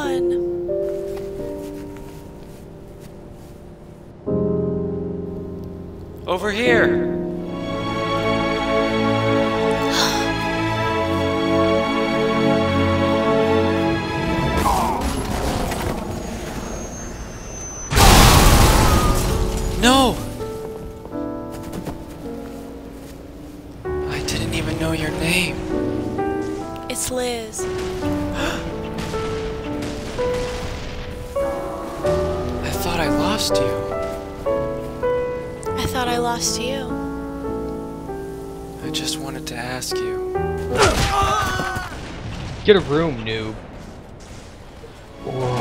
on? Over here. No! I didn't even know your name. It's Liz. I thought I lost you. I thought I lost you. I just wanted to ask you. Get a room, noob. Whoa.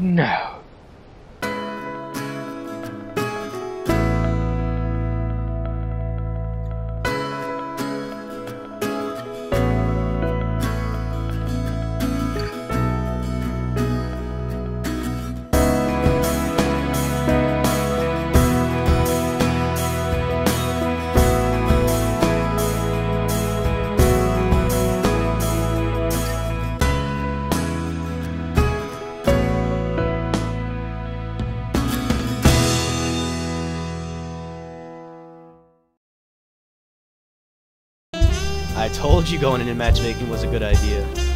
No. I told you going into matchmaking was a good idea.